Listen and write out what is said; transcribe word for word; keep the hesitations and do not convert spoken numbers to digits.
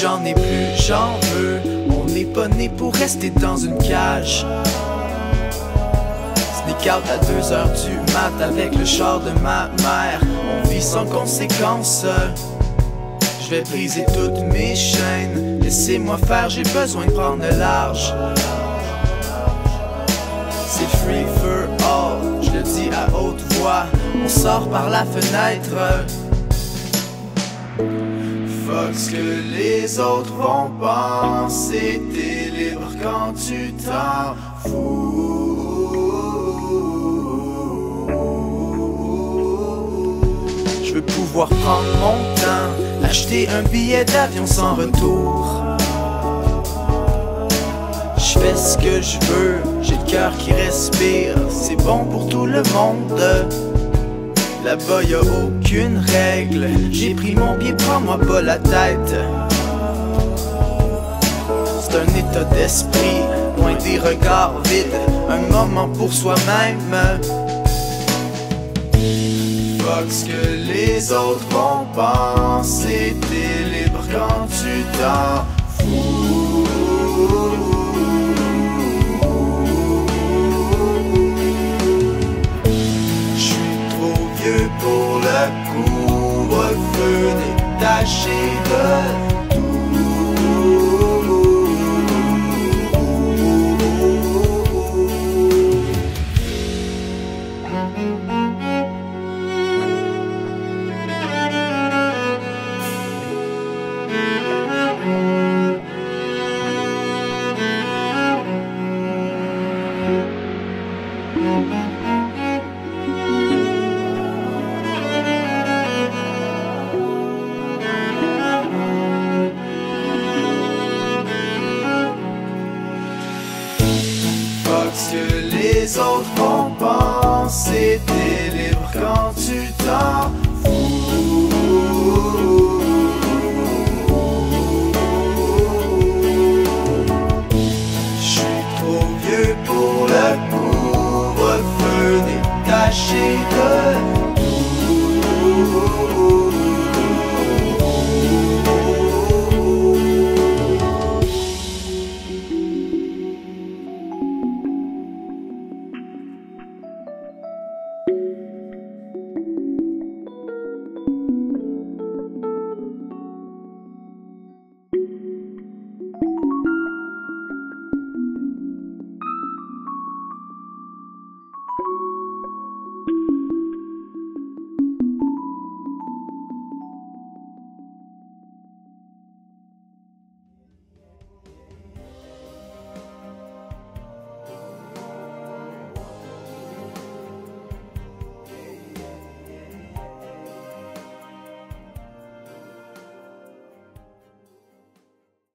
j'en ai plus, j'en veux. On n'est pas né pour rester dans une cage. Sneak out à deux heures du mat avec le char de ma mère. On vit sans conséquence. Je vais briser toutes mes chaînes. Laissez-moi faire, j'ai besoin de prendre le large. C'est free for all, je le dis à haute voix. On sort par la fenêtre. Fuck ce que les autres vont penser. T'es libre quand tu t'en fous. Je veux pouvoir prendre mon temps, acheter un billet d'avion sans retour. Je fais ce que je veux, j'ai le cœur qui respire. C'est bon pour tout le monde. Là-bas y'a aucune règle. J'ai pris mon pied, prends-moi pas la tête. C'est un état d'esprit, loin des regards vides. Un moment pour soi-même. Fuck ce que les autres vont penser. T'es libre quand tu t'en fous. J'suis trop vieux pour le couvre-feu, détaché de tout. Fuck ce que les autres vont penser.